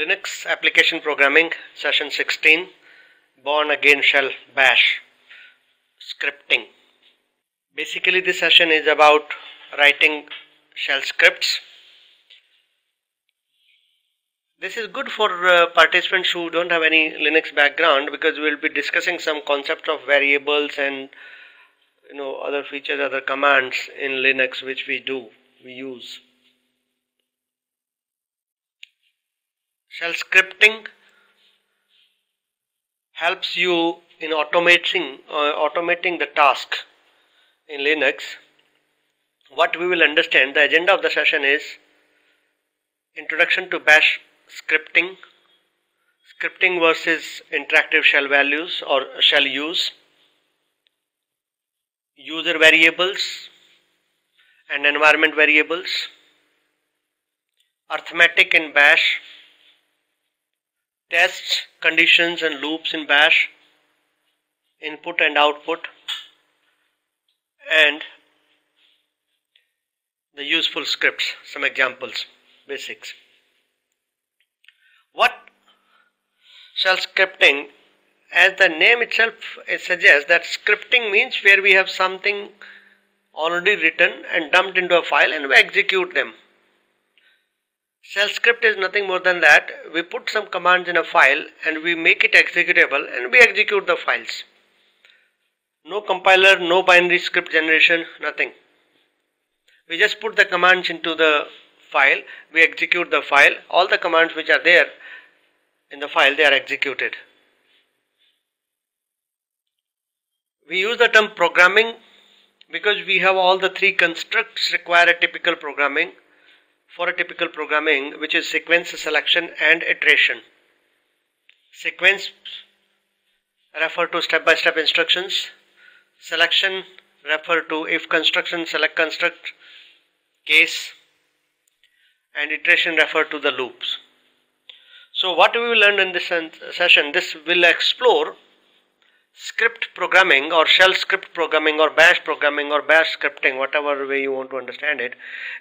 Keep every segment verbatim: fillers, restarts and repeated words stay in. Linux Application Programming Session sixteen, Bourne-Again Shell Bash Scripting. Basically this session is about writing shell scripts. This is good for uh, participants who don't have any Linux background, because we will be discussing some concept of variables and you know other features, other commands in Linux which we do, we use. Shell scripting helps you in automating, uh, automating the task in Linux. What we will understand, the agenda of the session is introduction to bash scripting, scripting versus interactive shell values or shell use, user variables and environment variables, arithmetic in bash, tests, conditions and loops in bash, input and output, and the useful scripts, some examples, basics. What shell scripting, as the name itself it suggests, that scripting means where we have something already written and dumped into a file and we execute them. Shell script is nothing more than that. We put some commands in a file and we make it executable and we execute the files. No compiler, no binary script generation, nothing. We just put the commands into the file, we execute the file. All the commands which are there in the file, they are executed. We use the term programming because we have all the three constructs require a typical programming. For a typical programming, which is sequence, selection and iteration. Sequence refer to step-by-step instructions. Selection refer to if construction, select construct, case, and iteration refer to the loops. So what we will learn in this session, this will explore script programming or shell script programming or bash programming or bash scripting, whatever way you want to understand it,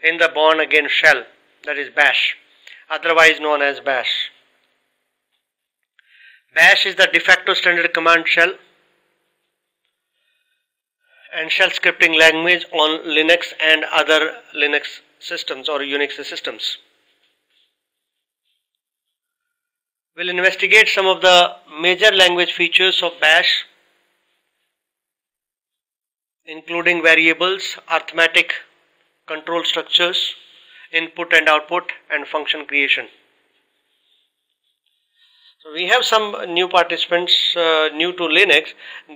in the Bourne-Again shell, that is bash, otherwise known as bash. Bash is the de facto standard command shell and shell scripting language on Linux and other Linux systems or Unix systems. We'll investigate some of the major language features of bash, including variables, arithmetic, control structures, input and output, and function creation. So we have some new participants, uh, new to Linux.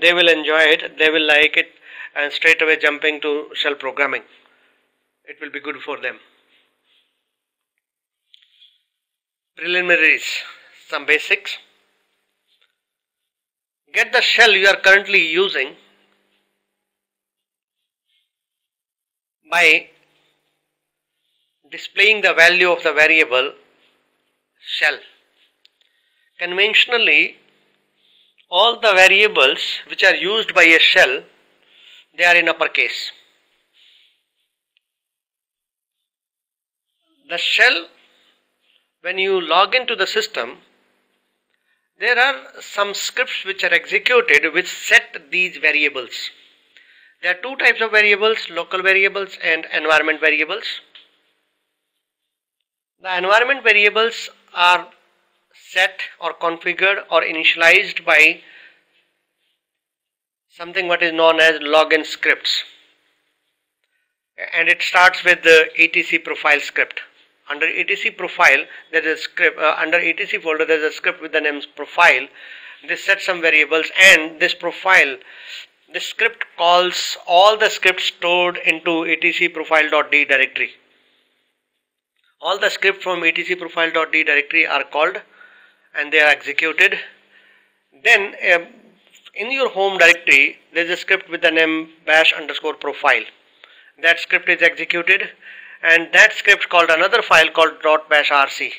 They will enjoy it, they will like it, and straight away jumping to shell programming. It will be good for them. Preliminaries. Some basics. Get the shell you are currently using by displaying the value of the variable shell. Conventionally, all the variables which are used by a shell, they are in uppercase. The shell, when you log into the system, there are some scripts which are executed which set these variables. There are two types of variables, local variables and environment variables. The environment variables are set or configured or initialized by something what is known as login scripts. And it starts with the E T C profile script. Under E T C profile, there is a script, uh, under E T C folder, there is a script with the name profile. This sets some variables, and this profile, this script calls all the scripts stored into E T C profile.d directory. All the scripts from E T C profile.d directory are called and they are executed. Then uh, in your home directory, there is a script with the name bash underscore profile. That script is executed. And that script called another file called .bashrc.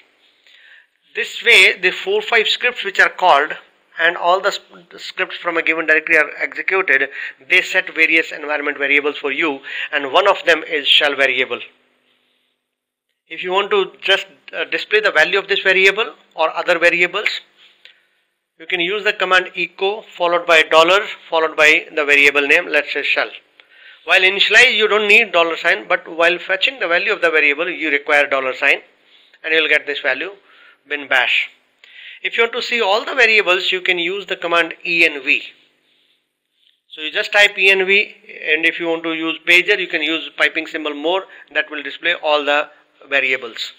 This way, the four five scripts which are called and all the scripts from a given directory are executed. They set various environment variables for you, and one of them is shell variable. if you want to just uh, display the value of this variable or other variables, you can use the command echo followed by dollar followed by the variable name, let's say shell. While initialize you don't need dollar sign, but while fetching the value of the variable you require dollar sign, and you will get this value bin bash. If you want to see all the variables, you can use the command env. So you just type env, and if you want to use pager, you can use piping symbol more, that will display all the variables.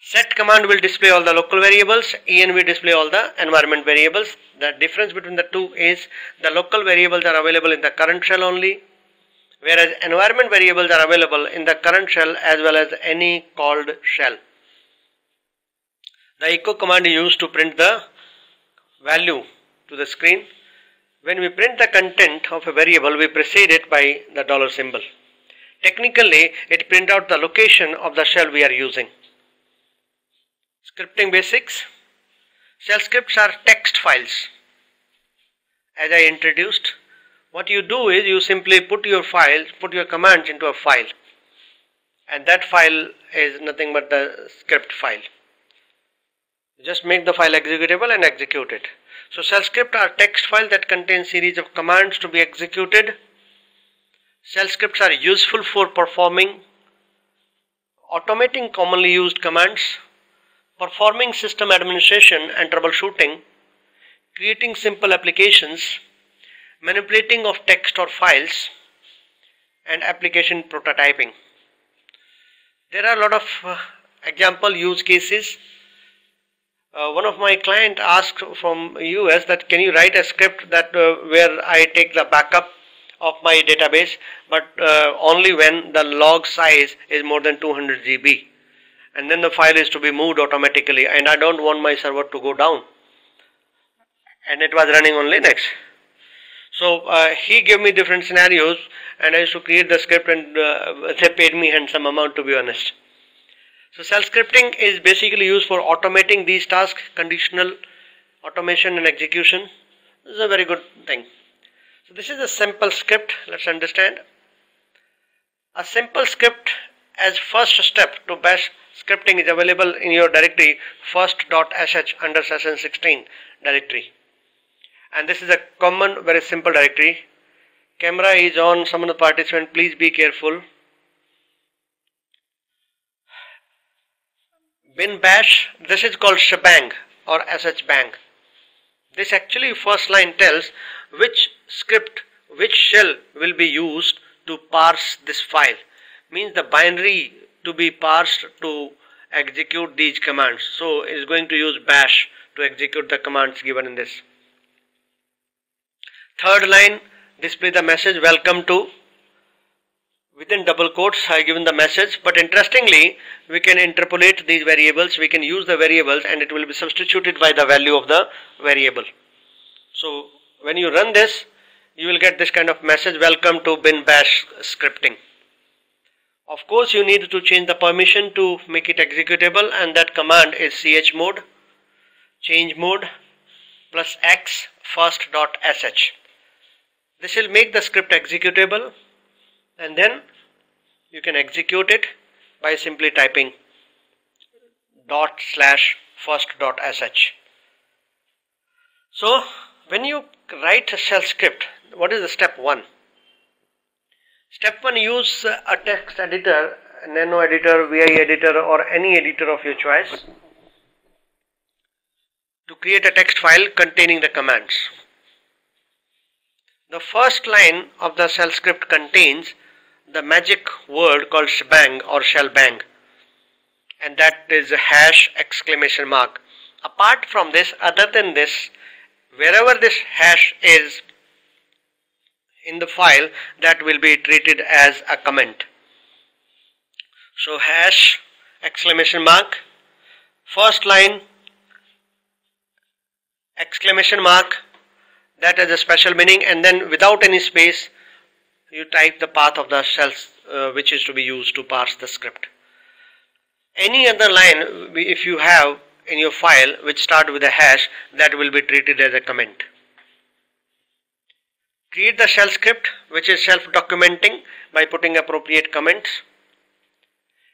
Set command will display all the local variables, env display all the environment variables. The difference between the two is the local variables are available in the current shell only, whereas environment variables are available in the current shell as well as any called shell. The echo command is used to print the value to the screen. When we print the content of a variable, we precede it by the dollar symbol. Technically, it prints out the location of the shell we are using. Scripting basics. Shell scripts are text files. As I introduced, what you do is you simply put your files, put your commands into a file, and that file is nothing but the script file. You just make the file executable and execute it. So shell scripts are text files that contain series of commands to be executed. Shell scripts are useful for performing, automating commonly used commands, performing system administration and troubleshooting, creating simple applications, manipulating of text or files, and application prototyping. There are a lot of uh, example use cases. Uh, one of my clients asked from U S that can you write a script that uh, where I take the backup of my database, but uh, only when the log size is more than two hundred gigabytes, and then the file is to be moved automatically, and I don't want my server to go down. And it was running on Linux. So uh, he gave me different scenarios, and I used to create the script, and uh, they paid me handsome amount, to be honest. So shell scripting is basically used for automating these tasks, conditional automation and execution. This is a very good thing. So this is a simple script. Let's understand. A simple script as first step to bash scripting is available in your directory first dot s h under session sixteen directory. And this is a common, very simple directory. Camera is on, some of the participants, please be careful. Bin bash, this is called shebang or shbang. This actually first line tells which script, which shell will be used to parse this file. Means the binary to be parsed to execute these commands. So it is going to use bash to execute the commands given in this. Third line, display the message welcome to. Within double quotes I have given the message, but interestingly we can interpolate these variables, we can use the variables, and it will be substituted by the value of the variable. So when you run this, you will get this kind of message, welcome to bin bash scripting. Of course you need to change the permission to make it executable, and that command is chmod, change mode plus x first dot s h. This will make the script executable, and then you can execute it by simply typing dot slash first dot s h. So when you write a shell script, what is the step one? Step one, use a text editor, nano editor, V I editor, or any editor of your choice to create a text file containing the commands. The first line of the shell script contains the magic word called shebang or shell bang, and that is hash exclamation mark. Apart from this, other than this, wherever this hash is in the file, that will be treated as a comment. So hash exclamation mark, first line exclamation mark, that is a special meaning, and then without any space you type the path of the shell uh, which is to be used to parse the script. Any other line if you have in your file which start with a hash, that will be treated as a comment. Create the shell script which is self-documenting by putting appropriate comments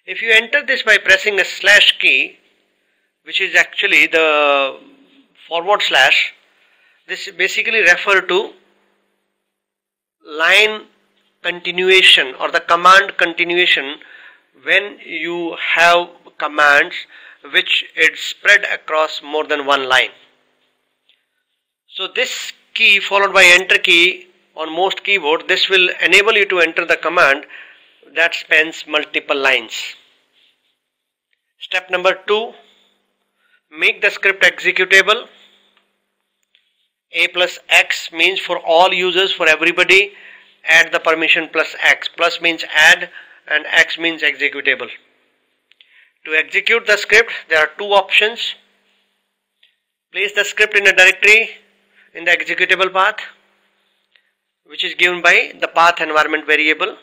If you enter this by pressing a slash key, which is actually the forward slash, this basically refer to line continuation or the command continuation when you have commands which is spread across more than one line. So this key followed by enter key on most keyboard, this will enable you to enter the command that spans multiple lines. Step number two, make the script executable. A plus X means for all users, for everybody, add the permission plus X. Plus means add and X means executable. To execute the script, there are two options. Place the script in a directory in the executable path, which is given by the path environment variable,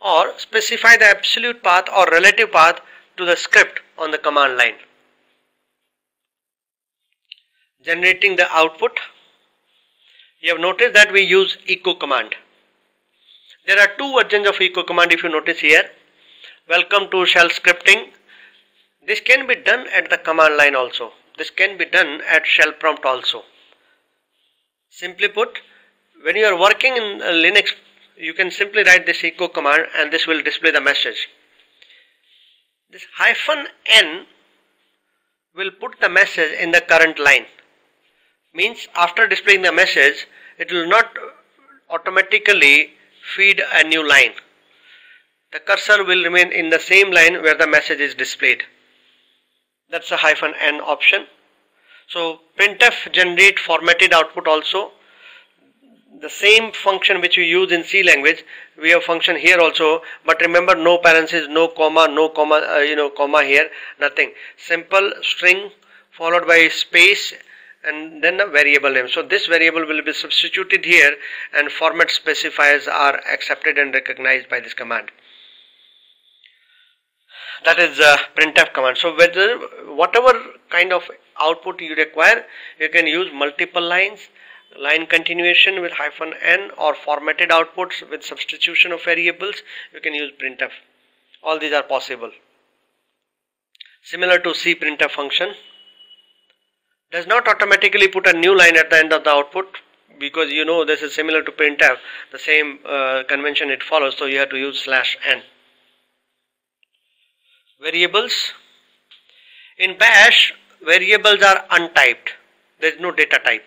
or specify the absolute path or relative path to the script on the command line. Generating the output. You have noticed that we use echo command. There are two versions of echo command if you notice here. Welcome to shell scripting. This can be done at the command line also. This can be done at shell prompt also. Simply put, when you are working in Linux, you can simply write this echo command and this will display the message. This hyphen N will put the message in the current line. Means after displaying the message, it will not automatically feed a new line. The cursor will remain in the same line where the message is displayed. That's the hyphen N option. So printf generate formatted output also. The same function which you use in C language, we have function here also, but remember no parentheses, no comma, no comma, uh, you know, comma here, nothing. Simple string followed by space and then a variable name. So this variable will be substituted here and format specifiers are accepted and recognized by this command. That is uh, printf command. So whether whatever kind of output you require, you can use multiple lines, line continuation with hyphen N, or formatted outputs with substitution of variables. You can use printf. All these are possible. Similar to C, printf function does not automatically put a new line at the end of the output, because you know this is similar to printf, the same uh, convention it follows, so you have to use slash N. Variables. In Bash, variables are untyped. There is no data type.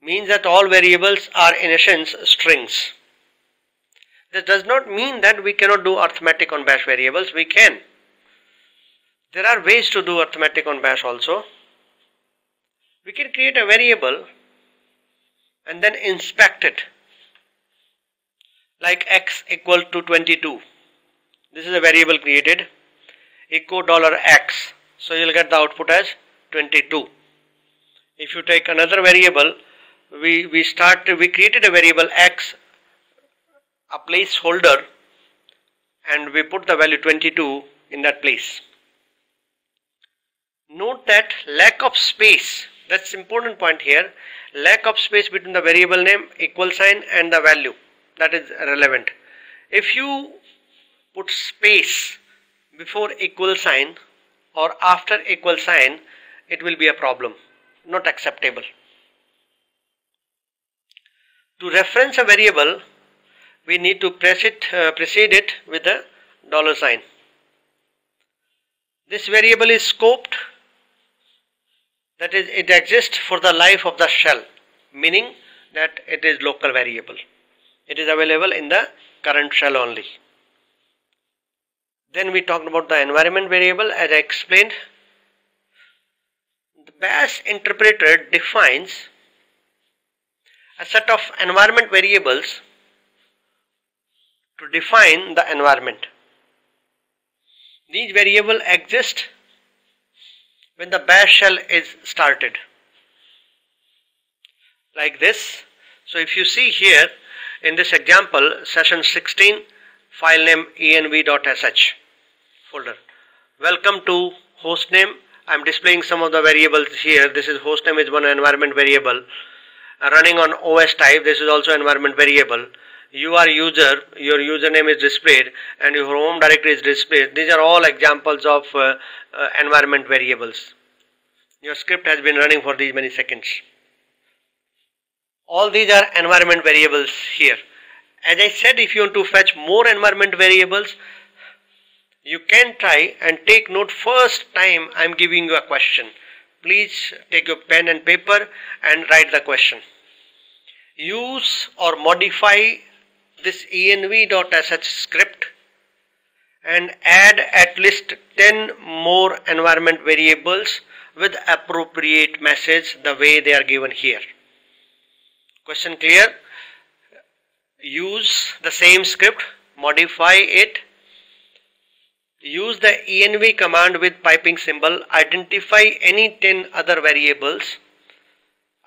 Means that all variables are in essence strings. This does not mean that we cannot do arithmetic on bash variables. We can. There are ways to do arithmetic on bash also. We can create a variable and then inspect it. Like x equal to twenty-two. This is a variable created. Echo $x. So you will get the output as twenty-two. If you take another variable, We, we start, we created a variable x, a placeholder, and we put the value twenty-two in that place. Note that lack of space, that's important point here, lack of space between the variable name, equal sign and the value, that is relevant. If you put space before equal sign or after equal sign, it will be a problem, not acceptable. To reference a variable, we need to press it, uh, precede it with a dollar sign. This variable is scoped, that is, it exists for the life of the shell, meaning that it is local variable. It is available in the current shell only. Then we talked about the environment variable, as I explained. The Bash interpreter defines a set of environment variables to define the environment. These variables exist when the bash shell is started, like this. So if you see here in this example, session sixteen, file name env.sh, folder. Welcome to hostname. I am displaying some of the variables here. This is hostname is one environment variable. Running on O S type, this is also environment variable. you are user, your username is displayed and your home directory is displayed. These are all examples of uh, uh, environment variables. Your script has been running for these many seconds. All these are environment variables here. As I said, if you want to fetch more environment variables, you can try and take note. First time I am giving you a question, please take your pen and paper and write the question. Use or modify this env.sh script and add at least ten more environment variables with appropriate message the way they are given here. Question clear? Use the same script, modify it, use the env command with piping symbol, identify any ten other variables,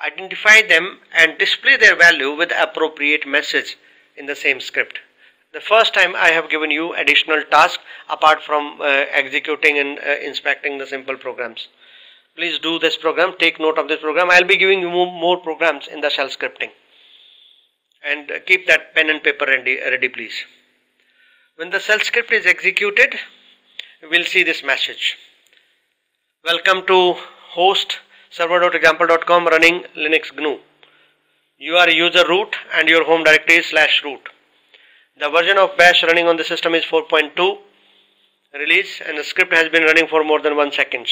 identify them and display their value with appropriate message in the same script. The first time I have given you additional task apart from uh, executing and uh, inspecting the simple programs. Please do this program, take note of this program. I will be giving you more programs in the shell scripting, and keep that pen and paper ready, ready please. When the shell script is executed, we will see this message. Welcome to host server.example dot com running Linux G N U. You are user root and your home directory is slash root. The version of bash running on the system is four point two release and the script has been running for more than one second.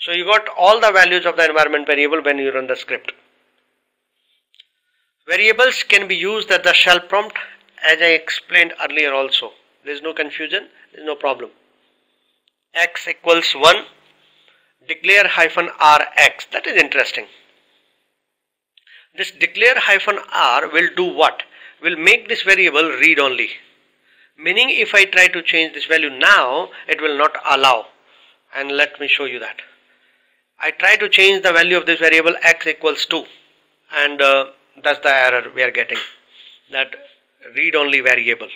So you got all the values of the environment variable when you run the script. Variables can be used at the shell prompt, as I explained earlier also. There is no confusion, there is no problem. X equals one, declare hyphen R X. That is interesting. This declare hyphen R will do what? Will make this variable read only. Meaning if I try to change this value now, it will not allow. And let me show you that. I try to change the value of this variable X equals two, and uh, that's the error we are getting, that read only variable.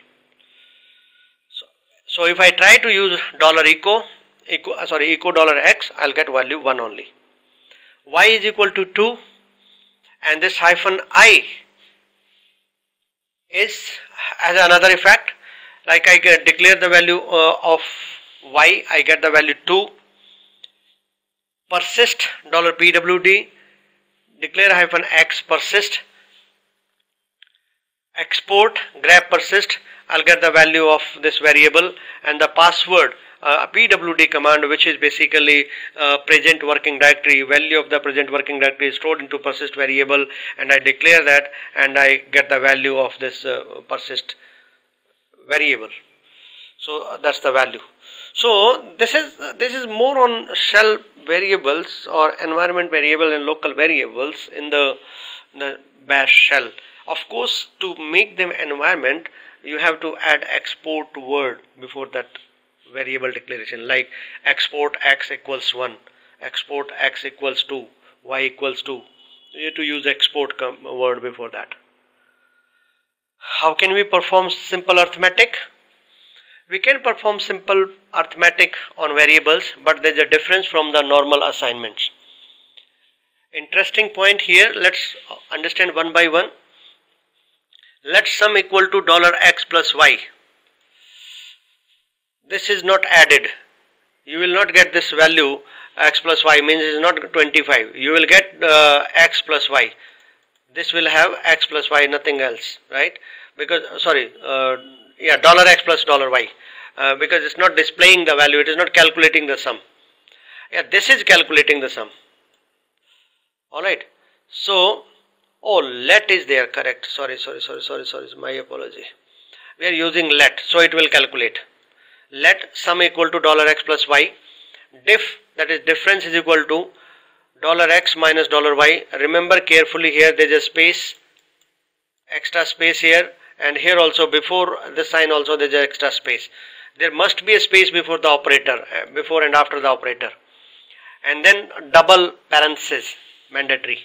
So, so if I try to use dollar echo, echo sorry echo dollar X, I'll get value one only. Y is equal to two, and this hyphen I is has another effect. Like I get, declare the value uh, of Y, I get the value two. Persist dollar pwd, declare hyphen X persist. Export grab persist, I'll get the value of this variable, and the password uh, pwd command, which is basically uh, present working directory, value of the present working directory is stored into persist variable, and I declare that and I get the value of this uh, persist variable. So uh, that's the value. So this is uh, this is more on shell variables or environment variable and local variables in the, the bash shell. Of course, to make them environment, you have to add export word before that variable declaration, like export X equals one, export X equals two, Y equals two. You have to use export word before that. How can we perform simple arithmetic? We can perform simple arithmetic on variables, but there is a difference from the normal assignments. Interesting point here, let's understand one by one. Let sum equal to dollar X plus Y. This is not added. You will not get this value. X plus Y means it is not twenty-five. You will get uh, X plus Y. This will have X plus Y, nothing else, right? Because sorry, uh, yeah, dollar X plus dollar Y, uh, because it's not displaying the value. It is not calculating the sum. Yeah, this is calculating the sum. All right. So. Oh, let is there, correct. Sorry, sorry, sorry, sorry, sorry. My apology. We are using let, so it will calculate. Let sum equal to dollar X plus Y. Diff, that is difference, is equal to dollar X minus dollar Y. Remember carefully here, there is a space, extra space here, and here also before the sign also there is an extra space. There must be a space before the operator, before and after the operator, and then double parentheses mandatory.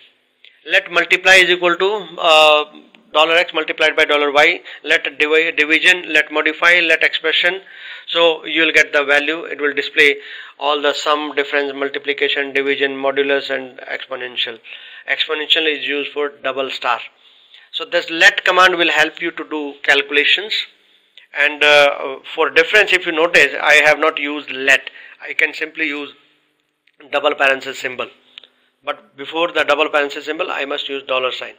Let multiply is equal to uh, dollar X multiplied by dollar Y. Let divi division, let modify, let expression. So you will get the value. It will display all the sum, difference, multiplication, division, modulus, and exponential. Exponential is used for double star. So this let command will help you to do calculations. And uh, for difference, if you notice, I have not used let. I can simply use double parenthesis symbol. But before the double parenthesis symbol, I must use dollar sign.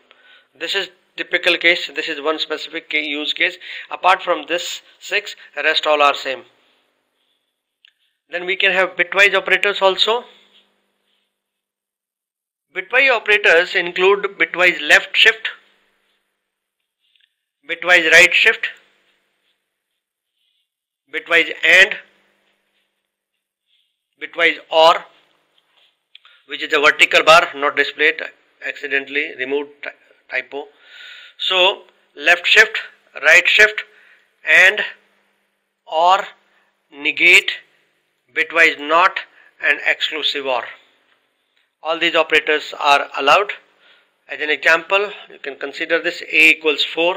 This is typical case. This is one specific use case. Apart from this six, rest all are same. Then we can have bitwise operators also. Bitwise operators include bitwise left shift, bitwise right shift, bitwise AND, bitwise OR, which is a vertical bar, not displayed, accidentally removed typo. So left shift, right shift, AND, OR, negate, bitwise NOT, and exclusive OR. All these operators are allowed. As an example, you can consider this A equals four.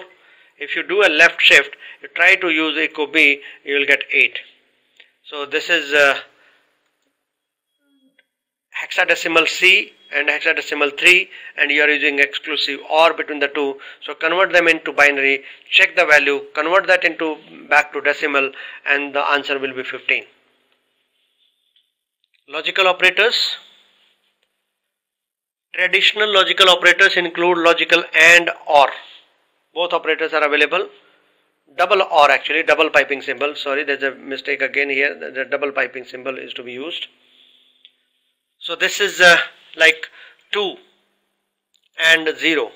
If you do a left shift, you try to use echo B, you will get eight. So this is uh, hexadecimal C and hexadecimal three, and you are using exclusive OR between the two. So convert them into binary, check the value, convert that into back to decimal, and the answer will be fifteen. Logical operators. Traditional logical operators include logical AND, OR. Both operators are available. Double OR actually, double piping symbol. Sorry, there's a mistake again here. The double piping symbol is to be used. So this is uh, like two and zero.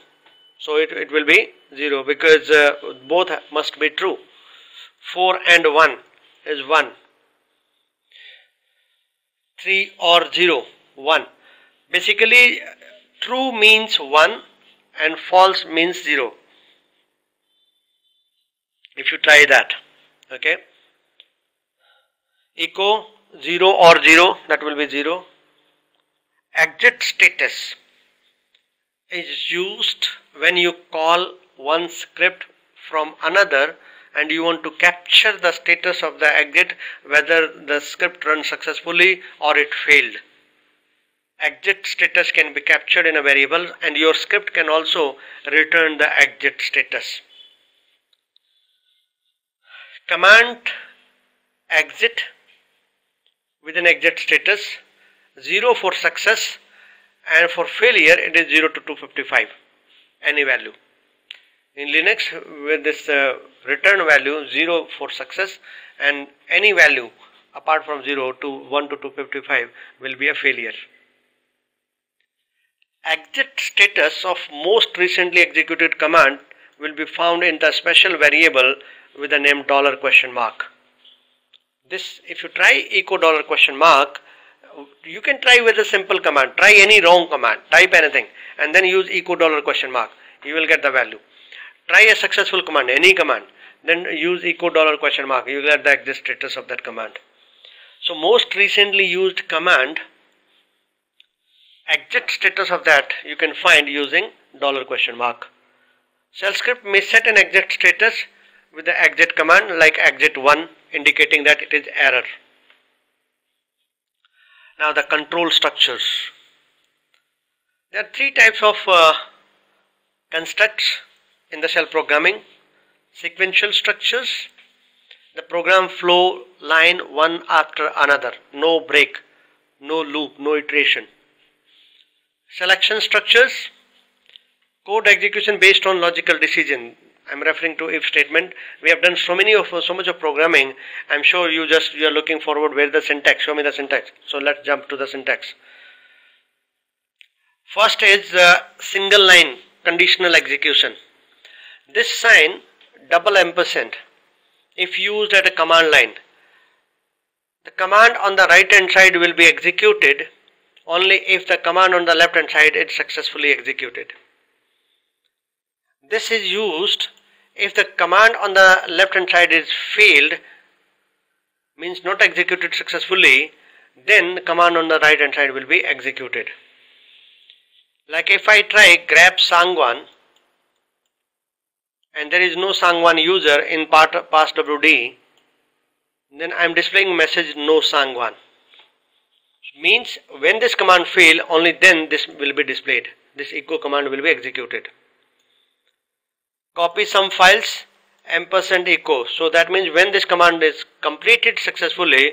So it, it will be zero because uh, both must be true. four and one is one. three or zero, one. Basically, true means one and false means zero. If you try that, okay. Echo zero or zero, that will be zero. Exit status is used when you call one script from another and you want to capture the status of the exit, whether the script runs successfully or it failed. Exit status can be captured in a variable, and your script can also return the exit status. Command exit with an exit status, zero for success, and for failure it is zero to two fifty-five, any value. In Linux, with this uh, return value zero for success, and any value apart from zero to one to two fifty-five will be a failure. Exit status of most recently executed command will be found in the special variable with the name dollar question mark. This, if you try echo dollar question mark, you can try with a simple command. Try any wrong command, type anything, and then use echo dollar question mark. You will get the value. Try a successful command, any command, then use echo dollar question mark. You will get the exit status of that command. So most recently used command, exit status of that you can find using dollar question mark. Shell script may set an exit status with the exit command like exit one, indicating that it is error. Now the control structures. There are three types of uh, constructs in the shell programming. Sequential structures, the program flow line one after another, no break, no loop, no iteration. Selection structures, code execution based on logical decision. I'm referring to if statement. We have done so many of so much of programming. I'm sure you just you are looking forward where the syntax. Show me the syntax. So let's jump to the syntax. First is uh, single line conditional execution. This sign double ampersand, if used at a command line, the command on the right hand side will be executed only if the command on the left hand side is successfully executed. This is used if the command on the left hand side is failed, means not executed successfully, then the command on the right hand side will be executed. Like if I try grab Sangwan and there is no Sangwan user in part passwd, then I am displaying message no Sangwan. Means when this command fail, only then this will be displayed. This echo command will be executed. copy some files, ampersand echo. So that means when this command is completed successfully,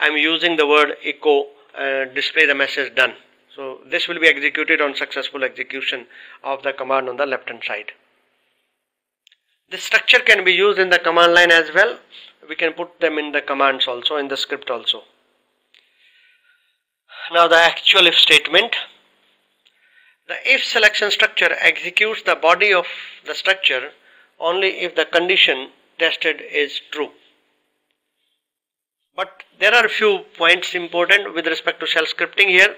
I am using the word echo, uh, display the message done. So this will be executed on successful execution of the command on the left hand side. This structure can be used in the command line as well. We can put them in the commands also, in the script also. Now the actual if statement. The if selection structure executes the body of the structure only if the condition tested is true. But there are a few points important with respect to shell scripting here.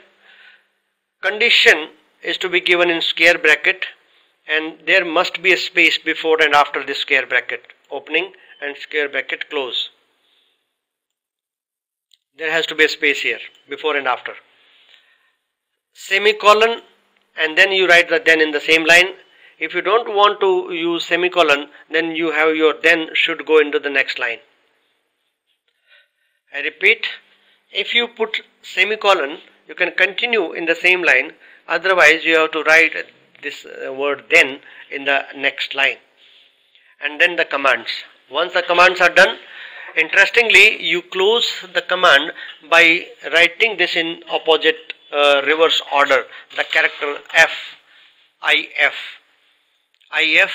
Condition is to be given in square bracket, and there must be a space before and after this square bracket opening and square bracket close. There has to be a space here before and after. Semicolon, and then you write the then in the same line. If you don't want to use semicolon, then you have your then should go into the next line. I repeat, if you put semicolon, you can continue in the same line, otherwise you have to write this word then in the next line. And then the commands. Once the commands are done, interestingly, you close the command by writing this in opposite uh, reverse order, the character F, I F. I F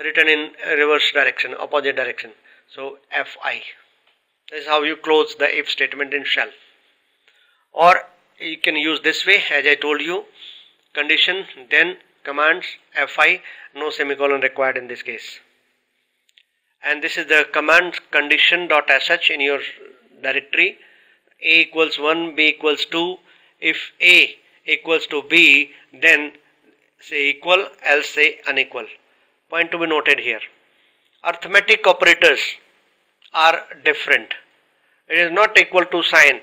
written in reverse direction, opposite direction. So F I. This is how you close the if statement in shell. Or you can use this way, as I told you, condition, then, commands, F I, no semicolon required in this case. And this is the command condition.sh in your directory. A equals one, B equals two. If A equals to B, then say equal, else say unequal. Point to be noted here. Arithmetic operators are different. It is not equal to sign.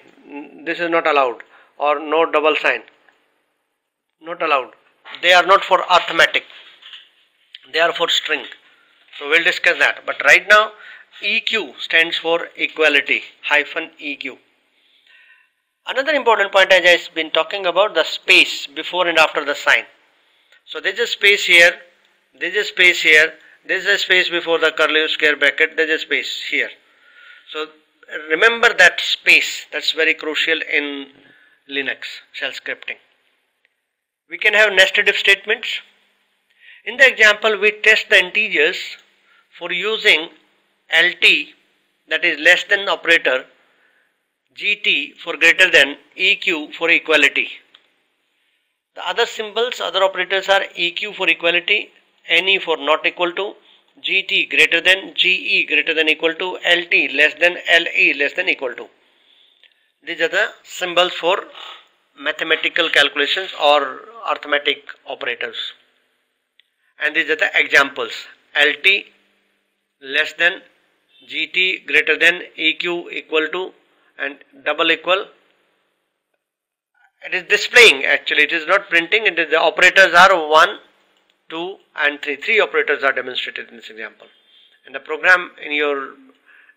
This is not allowed. Or no double sign. Not allowed. They are not for arithmetic. They are for string. So we'll discuss that. But right now, E Q stands for equality, hyphen E Q. Another important point as I've been talking about, the space before and after the sign. So there's a space here, there's a space here, there's a space before the curly square bracket, there's a space here. So remember that space, that's very crucial in Linux shell scripting. We can have nested if statements. In the example, we test the integers for using L T, that is less than operator, G T for greater than, E Q for equality. The other symbols, other operators are E Q for equality, N E for not equal to, G T greater than, G E greater than equal to, L T less than, L E less than equal to. These are the symbols for mathematical calculations or arithmetic operators. And these are the examples. L T less than, G T greater than, E Q equal to, and double equal. It is displaying actually, it is not printing. It is the operators are one, two and three. Three operators are demonstrated in this example. And the program in your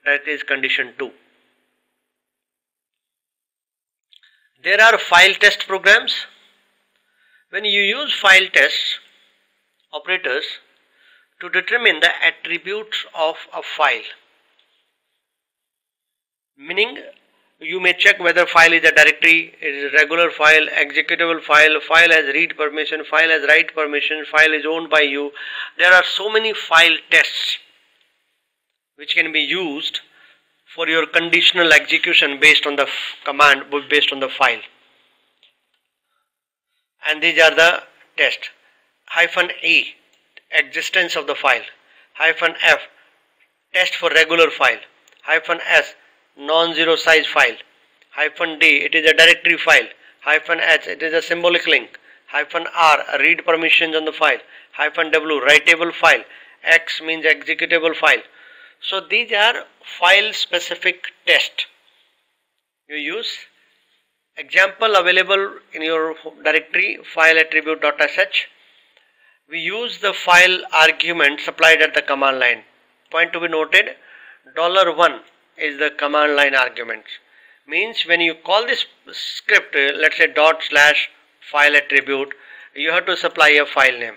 directory is condition two. There are file test programs. When you use file tests operators to determine the attributes of a file, meaning you may check whether file is a directory, it is a regular file, executable file, file has read permission, file has write permission, file is owned by you. There are so many file tests which can be used for your conditional execution based on the command, based on the file. And these are the tests. Hyphen A, existence of the file. Hyphen F, test for regular file. Hyphen S, non-zero size file. Hyphen D, it is a directory file. Hyphen H, it is a symbolic link. Hyphen R, read permissions on the file. Hyphen W, writable file. X means executable file. So these are file specific tests you use. Example available in your directory, file attribute.sh. We use the file argument supplied at the command line. Point to be noted, dollar one is the command line argument. Means when you call this script, let's say dot slash file attribute, you have to supply a file name.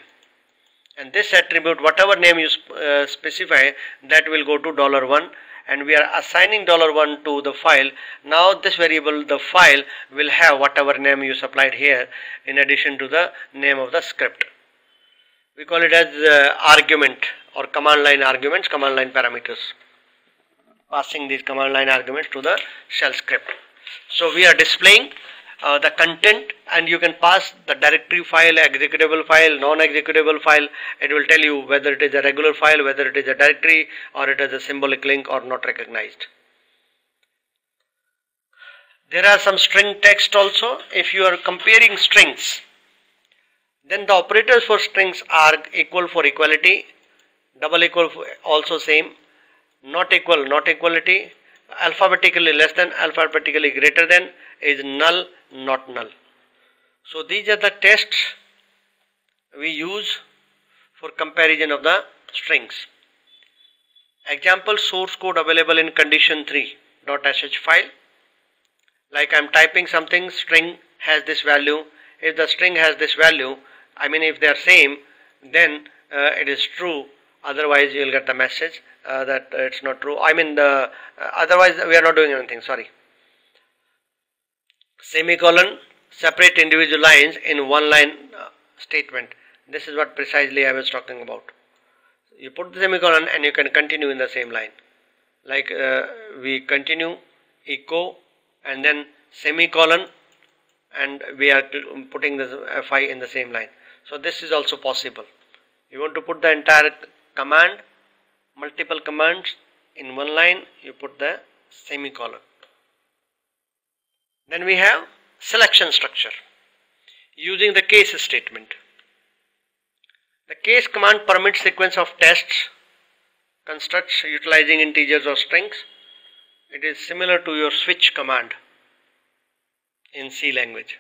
and this attribute, whatever name you sp uh, specify, that will go to dollar one, and we are assigning dollar one to the file. Now this variable, the file, will have whatever name you supplied here in addition to the name of the script. We call it as uh, argument or command line arguments, command line parameters, passing these command line arguments to the shell script. So we are displaying Uh, the content, and you can pass the directory file, executable file, non-executable file. It will tell you whether it is a regular file, whether it is a directory, or it is a symbolic link or not recognized. There are some string text also. If you are comparing strings, then the operators for strings are equal for equality, double equal for also same, not equal, not equality, alphabetically less than, alphabetically greater than, is null, not null. So these are the tests we use for comparison of the strings. Example source code available in condition three dot s h file. Like I am typing something, string has this value. If the string has this value, I mean if they are same, then uh, it is true. Otherwise you will get the message uh, that uh, it's not true. I mean the uh, otherwise we are not doing anything, sorry. Semicolon, separate individual lines in one line uh, statement. This is what precisely I was talking about. You put the semicolon and you can continue in the same line. Like uh, we continue, echo, and then semicolon, and we are putting the F I in the same line. So this is also possible. You want to put the entire command, multiple commands in one line, you put the semicolon. Then we have selection structure using the case statement. The case command permits sequence of tests, constructs utilizing integers or strings. It is similar to your switch command in C language.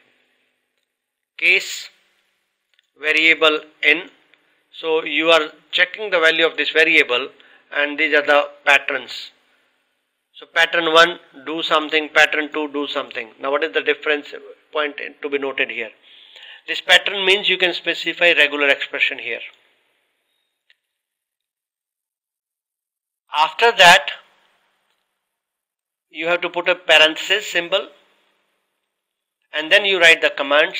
Case, variable n. So you are checking the value of this variable, and these are the patterns. So pattern one, do something, pattern two, do something. Now what is the difference point to be noted here? This pattern means you can specify regular expression here. After that, you have to put a parenthesis symbol, and then you write the commands.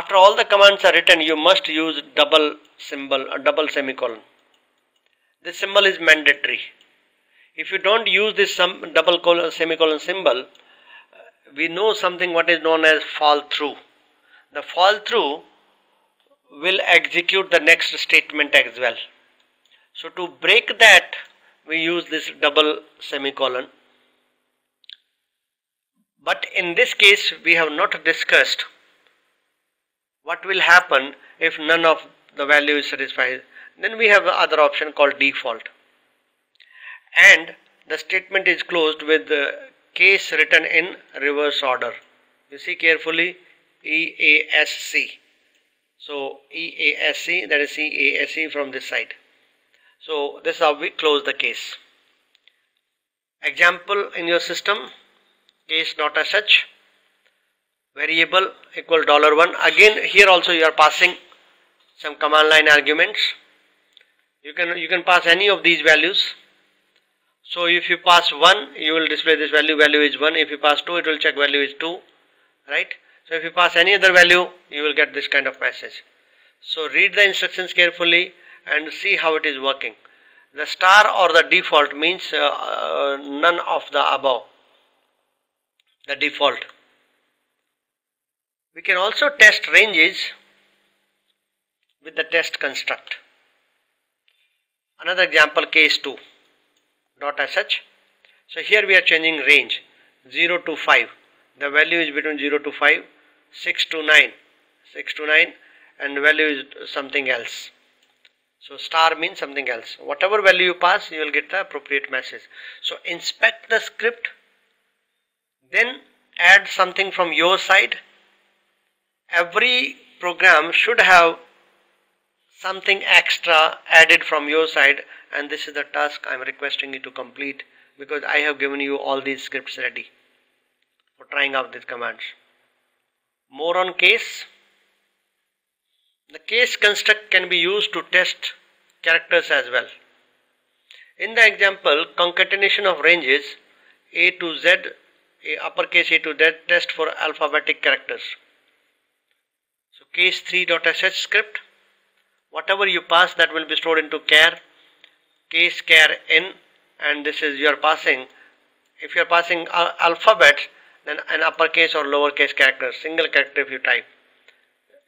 After all the commands are written, you must use double symbol or double semicolon. This symbol is mandatory. If you don't use this some double colon, semicolon symbol, we know something what is known as fall through. The fall through will execute the next statement as well. So to break that, we use this double semicolon. But in this case, we have not discussed what will happen if none of the value is satisfied. Then we have another option called default. And the statement is closed with the case written in reverse order. You see carefully, E A S C. So E A S C, that is C A S C from this side. So this is how we close the case. Example in your system, case not as such, variable equal dollar one. Again here also you are passing some command line arguments. You can, you can pass any of these values. So if you pass one, you will display this value, value is one. If you pass two, it will check value is two, right? So if you pass any other value, you will get this kind of message. So read the instructions carefully and see how it is working. The star or the default means uh, uh, none of the above, the default. We can also test ranges with the test construct. Another example, case two. Not as such. So here we are changing range zero to five. The value is between zero to five, six to nine, six to nine, and value is something else. So star means something else. Whatever value you pass, you will get the appropriate message. So inspect the script, then add something from your side. Every program should have something extra added from your side, and this is the task I am requesting you to complete, because I have given you all these scripts ready for trying out these commands. More on case. The case construct can be used to test characters as well. In the example, concatenation of ranges A to Z, A uppercase A to Z, test for alphabetic characters. So case three.sh script, whatever you pass that will be stored into char, case char n, and this is you are passing, if you are passing al alphabets, then an uppercase or lowercase character, single character if you type.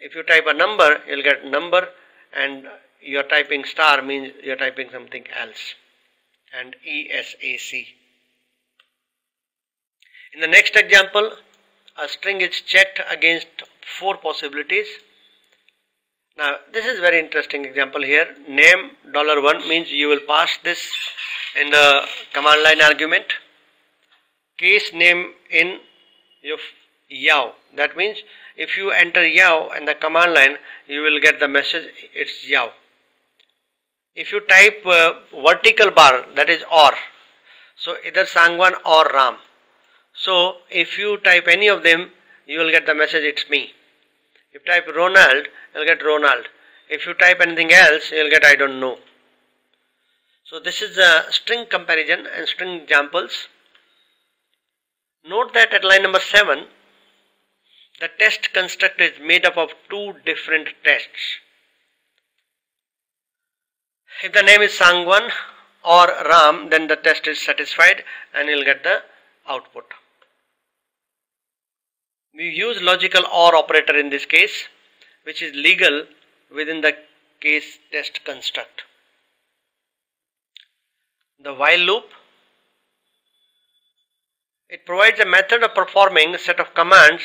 If you type a number, you'll get number, and you're typing star means you're typing something else. And ESAC. In the next example, a string is checked against four possibilities. Now, this is very interesting example here. Name dollar one means you will pass this in the command line argument. Case name in your Yao. That means if you enter Yao in the command line, you will get the message it's Yao. If you type uh, vertical bar, that is or. So either Sangwan or Ram. So if you type any of them, you will get the message it's me. If you type Ronald, you will get Ronald. If you type anything else, you will get I don't know. So this is a string comparison and string examples. Note that at line number seven, the test construct is made up of two different tests. If the name is Sangwan or Ram, then the test is satisfied and you'll get the output. We use logical or operator in this case, which is legal within the case test construct. The while loop, it provides a method of performing a set of commands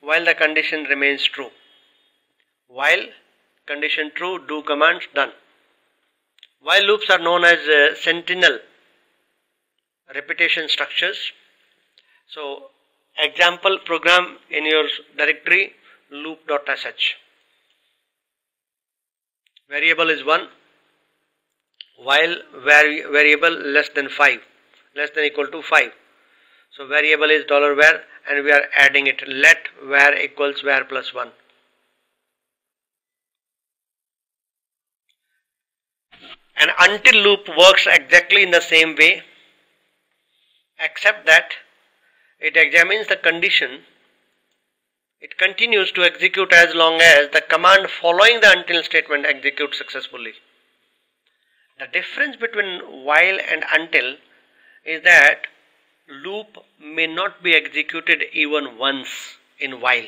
while the condition remains true. While condition true, do commands done. While loops are known as uh, sentinel repetition structures. So example program in your directory loop.sh. Variable is one, while vari variable less than five, less than equal to five. So variable is dollar var and we are adding it, let var equals var plus one. An until loop works exactly in the same way, except that it examines the condition. It continues to execute as long as the command following the until statement executes successfully. The difference between while and until is that loop may not be executed even once in while,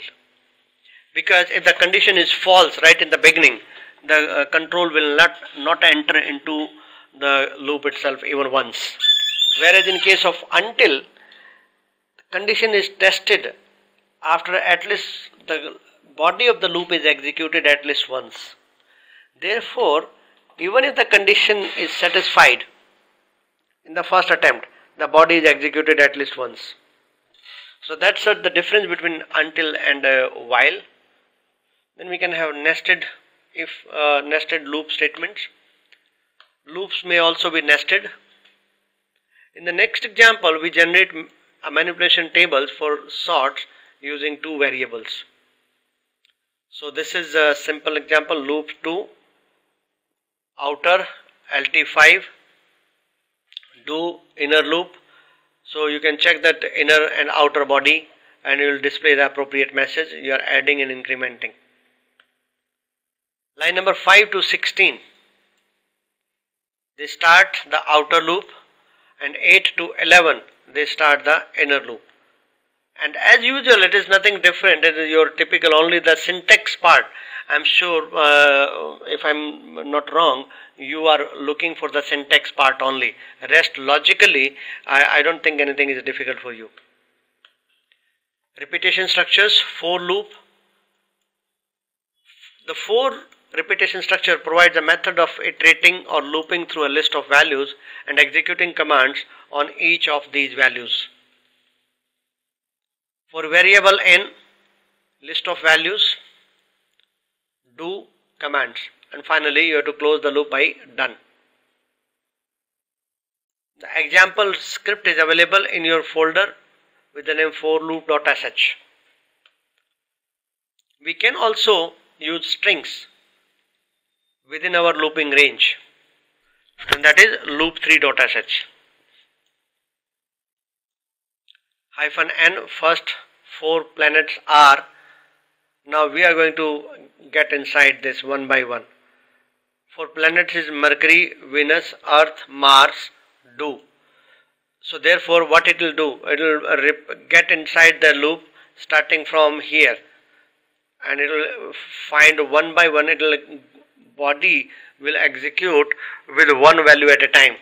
because if the condition is false right in the beginning, the uh, control will not not enter into the loop itself even once. Whereas in case of until, the condition is tested after at least the body of the loop is executed at least once. Therefore, even if the condition is satisfied in the first attempt, the body is executed at least once. So that's the difference between until and uh, while. Then we can have nested if uh, nested loop statements. Loops may also be nested. In the next example, we generate a manipulation table for sorts using two variables. So this is a simple example, loop two, outer L T five, do inner loop. So you can check that inner and outer body and it will display the appropriate message. You are adding and incrementing. Line number five to sixteen, they start the outer loop, and eight to eleven they start the inner loop. And as usual, it is nothing different. It is your typical, only the syntax part. I'm sure uh, if I'm not wrong, you are looking for the syntax part only. Rest logically, I, I don't think anything is difficult for you. Repetition structures, for loop. The for repetition structure provides a method of iterating or looping through a list of values and executing commands on each of these values. For variable n, list of values, do commands, and finally you have to close the loop by done. The example script is available in your folder with the name forloop.sh. We can also use strings within our looping range, and that is loop three dot s h. Hyphen n, first four planets are. Now we are going to get inside this one by one. Four planets is Mercury, Venus, Earth, Mars, do. So therefore what it will do, it will get inside the loop starting from here, and it will find one by one. It will body will execute with one value at a time,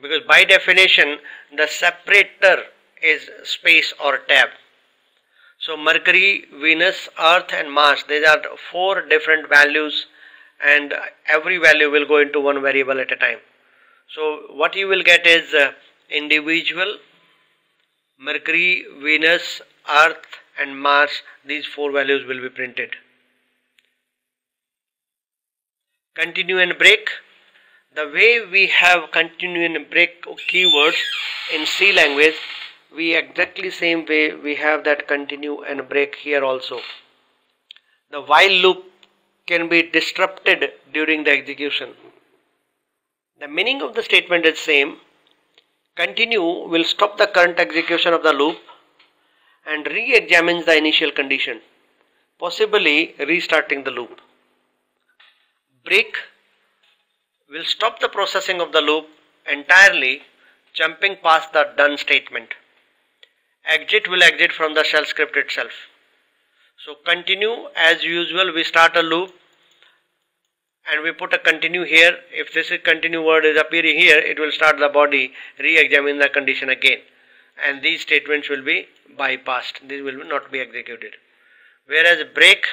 because by definition the separator is space or tab. So Mercury, Venus, Earth and Mars, these are four different values, and every value will go into one variable at a time. So what you will get is uh, individual Mercury, Venus, Earth and Mars, these four values will be printed. Continue and break. The way we have continue and break keywords in C language, we exactly same way we have that continue and break here also. The while loop can be disrupted during the execution. The meaning of the statement is same. Continue will stop the current execution of the loop and re-examines the initial condition, possibly restarting the loop. Break will stop the processing of the loop entirely, jumping past the done statement. Exit will exit from the shell script itself. So continue, as usual, we start a loop and we put a continue here. If this is continue word is appearing here, it will start the body, re-examine the condition again, and these statements will be bypassed. These will not be executed. Whereas break,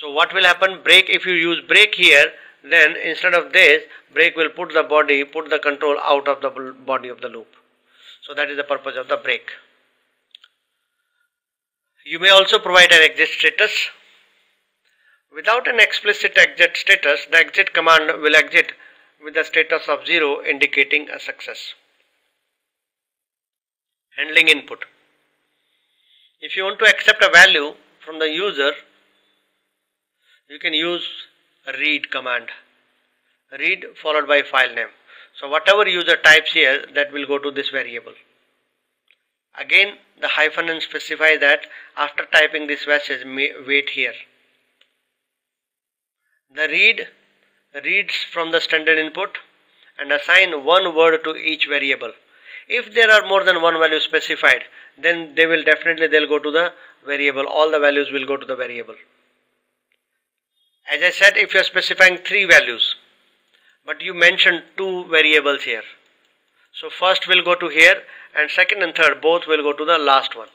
so what will happen? Break, if you use break here, then instead of this, break will put the body, put the control out of the body of the loop. So that is the purpose of the break. You may also provide an exit status. Without an explicit exit status, the exit command will exit with a status of zero, indicating a success. Handling input. If you want to accept a value from the user, you can use read command. Read followed by file name. So whatever user types here, that will go to this variable. Again, the hyphen and specify that after typing this message, wait here. The read reads from the standard input and assign one word to each variable. If there are more than one value specified, then they will definitely they'll go to the variable. All the values will go to the variable. As I said, if you are specifying three values, but you mentioned two variables here, so first will go to here, and second and third both will go to the last one.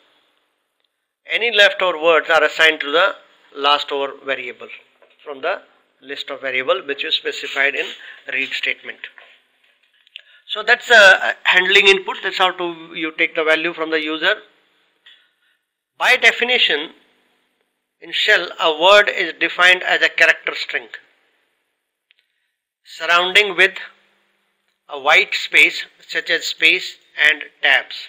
Any leftover words are assigned to the last over variable from the list of variable which is specified in read statement. So that's a handling input. That's how to you take the value from the user. By definition, in shell, a word is defined as a character string surrounding with a white space such as space and tabs.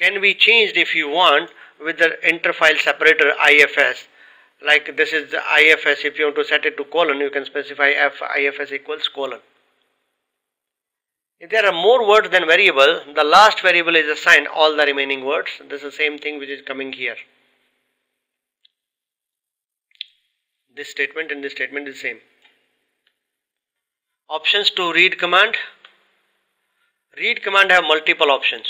Can be changed if you want with the interfile separator I F S. Like this is the I F S. If you want to set it to colon, you can specify F I F S equals colon. If there are more words than variable, the last variable is assigned all the remaining words. This is the same thing which is coming here. This statement and this statement is same. Options to read command. Read command have multiple options.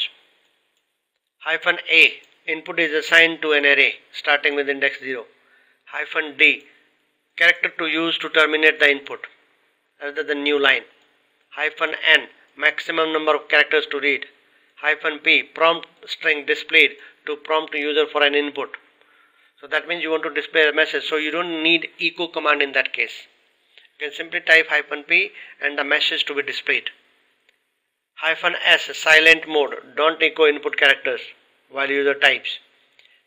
Hyphen A, input is assigned to an array starting with index zero. Hyphen D, character to use to terminate the input rather than new line. Hyphen N, maximum number of characters to read. Hyphen P, prompt string displayed to prompt user for an input. So that means you want to display a message, so you don't need echo command in that case. You can simply type hyphen P and the message to be displayed. Hyphen S, silent mode, don't echo input characters while user types.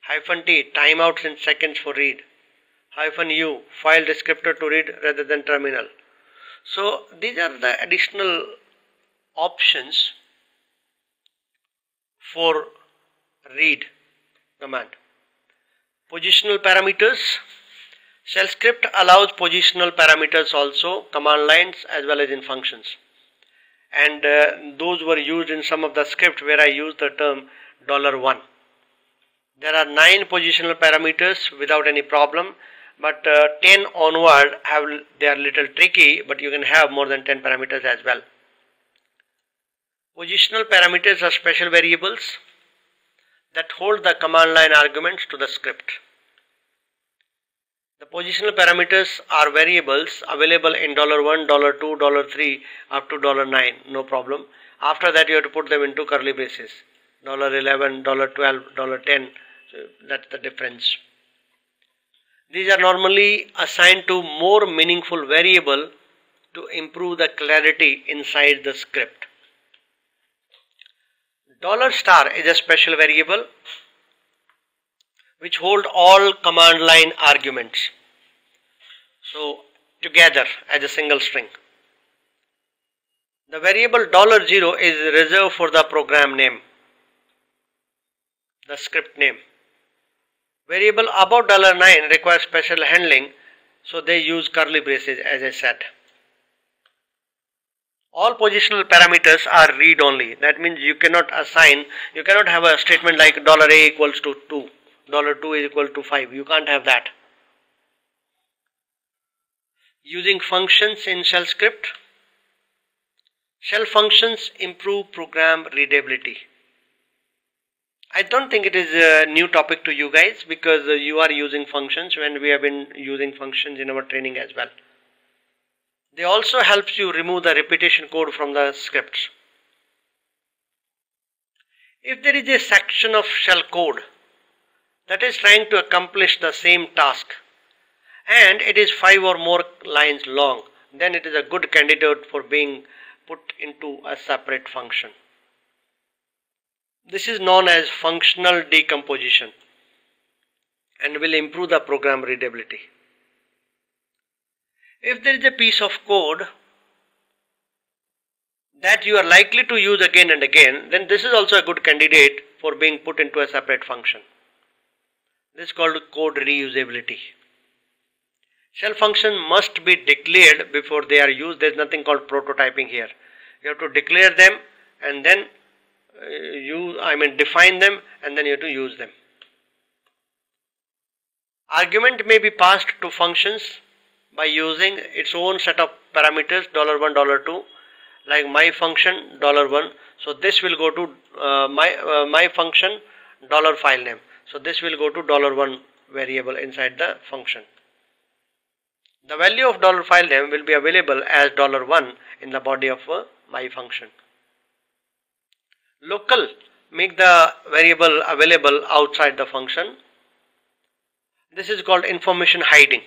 Hyphen T, timeouts in seconds for read. Hyphen U, file descriptor to read rather than terminal. So these are the additional options for read command. Positional parameters. Shell script allows positional parameters also, command lines as well as in functions. And uh, those were used in some of the script where I used the term dollar one. There are nine positional parameters without any problem, but uh, ten onward have, they are little tricky, but you can have more than ten parameters as well. Positional parameters are special variables that hold the command line arguments to the script. The positional parameters are variables available in dollar one, dollar two, dollar three up to dollar nine, no problem. After that you have to put them into curly braces. dollar eleven, dollar twelve, dollar ten, so that's the difference. These are normally assigned to more meaningful variable to improve the clarity inside the script. Dollar star is a special variable which hold all command line arguments, so together as a single string. The variable dollar zero is reserved for the program name, the script name. Variable above dollar nine requires special handling, so they use curly braces as I said. All positional parameters are read only. That means you cannot assign, you cannot have a statement like dollar A equals to two. dollar two is equal to five. You can't have that. Using functions in shell script. Shell functions improve program readability. I don't think it is a new topic to you guys, because you are using functions when we have been using functions in our training as well. They also helps you remove the repetition code from the scripts. If there is a section of shell code that is trying to accomplish the same task and it is five or more lines long, then it is a good candidate for being put into a separate function. This is known as functional decomposition and will improve the program readability. If there is a piece of code that you are likely to use again and again, then this is also a good candidate for being put into a separate function. This is called code reusability. Shell function must be declared before they are used. There is nothing called prototyping here. You have to declare them and then you, I mean define them and then you have to use them. Argument may be passed to functions by using its own set of parameters dollar one, dollar two, like my function dollar one. So this will go to uh, my, uh, my function dollar file name. So this will go to dollar one variable inside the function. The value of dollar file name will be available as dollar one in the body of uh, my function. Local, make the variable available outside the function. This is called information hiding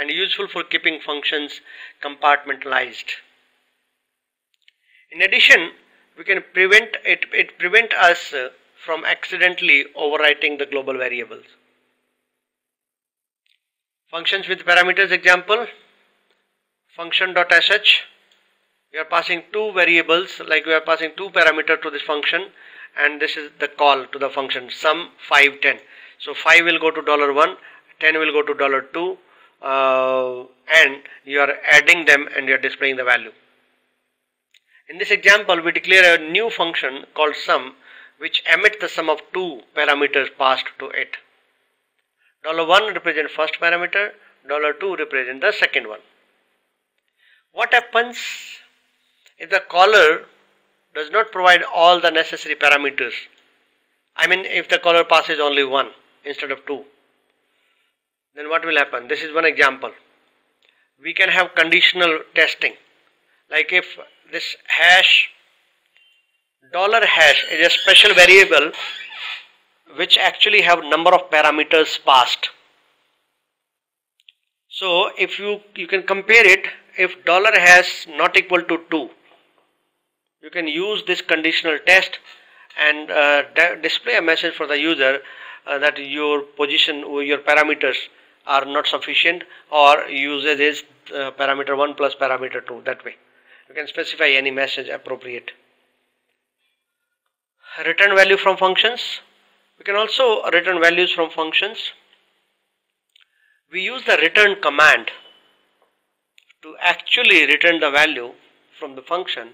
and useful for keeping functions compartmentalized. In addition, we can prevent it, it prevent us from accidentally overwriting the global variables. Functions with parameters example, function.sh. We are passing two variables, like we are passing two parameters to this function, and this is the call to the function sum five ten. So five will go to dollar one, ten will go to dollar two, uh, and you are adding them and you are displaying the value. In this example, we declare a new function called sum which emits the sum of two parameters passed to it. dollar one represents first parameter, dollar two represents the second one. What happens if the caller does not provide all the necessary parameters? I mean, if the caller passes only one instead of two, then what will happen? This is one example. We can have conditional testing. Like if this hash, dollar hash is a special variable which actually have number of parameters passed. So if you, you can compare it, if dollar hash not equal to two, you can use this conditional test and uh, display a message for the user uh, that your position or your parameters are not sufficient, or usage is uh, parameter one plus parameter two. That way you can specify any message appropriate. Return value from functions. We can also return values from functions we use the return command to actually return the value from the function,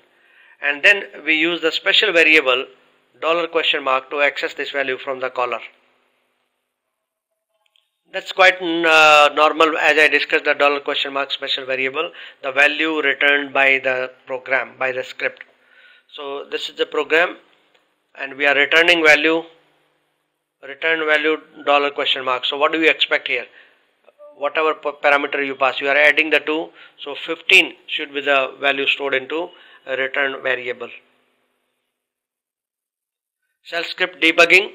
and then we use the special variable dollar question mark to access this value from the caller. That's quite uh, normal. As I discussed the dollar question mark special variable, the value returned by the program, by the script. So this is the program and we are returning value, return value dollar question mark. So what do you expect here? Whatever parameter you pass, you are adding the two. So fifteen should be the value stored into a return variable. Shell script debugging.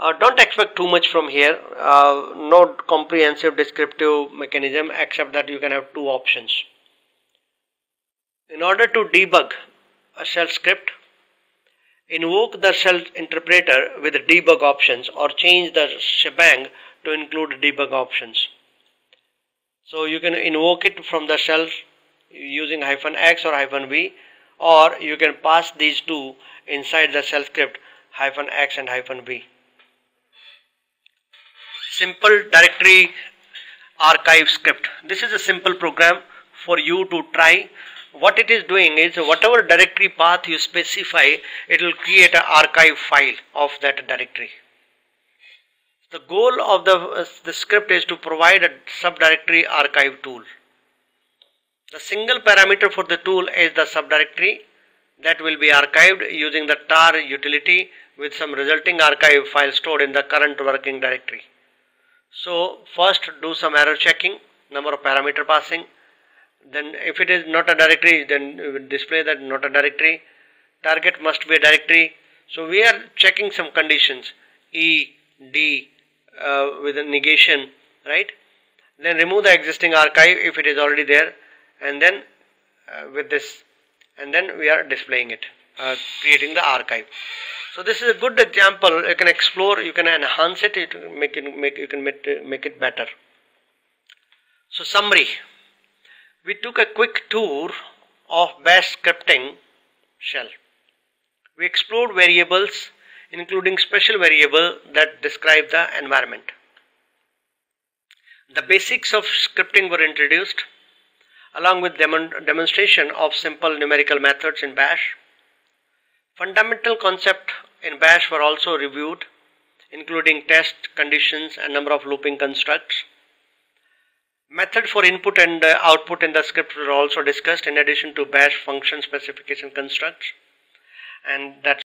Uh, don't expect too much from here. Uh, no comprehensive descriptive mechanism, except that you can have two options. In order to debug a shell script, invoke the shell interpreter with debug options or change the shebang to include debug options. So you can invoke it from the shell using hyphen X or hyphen V, or you can pass these two inside the shell script, hyphen X and hyphen V. Simple directory archive script. This is a simple program for you to try. What it is doing is, whatever directory path you specify, it will create an archive file of that directory. The goal of the, uh, the script is to provide a subdirectory archive tool. The single parameter for the tool is the subdirectory that will be archived using the tar utility with some resulting archive file stored in the current working directory. So first do some error checking, number of parameter passing, then if it is not a directory, then we will display that not a directory, target must be a directory. So we are checking some conditions, E, D uh, with a negation, right? Then remove the existing archive if it is already there, and then uh, with this, and then we are displaying it, uh, creating the archive. So this is a good example. You can explore, you can enhance it, you can make it, make, you can make, make it better. So summary. We took a quick tour of bash scripting shell. We explored variables, including special variable that describe the environment. The basics of scripting were introduced, along with demon demonstration of simple numerical methods in bash. Fundamental concepts in bash were also reviewed, including test conditions and number of looping constructs. Method for input and uh, output in the script were also discussed, in addition to bash function specification constructs. And that's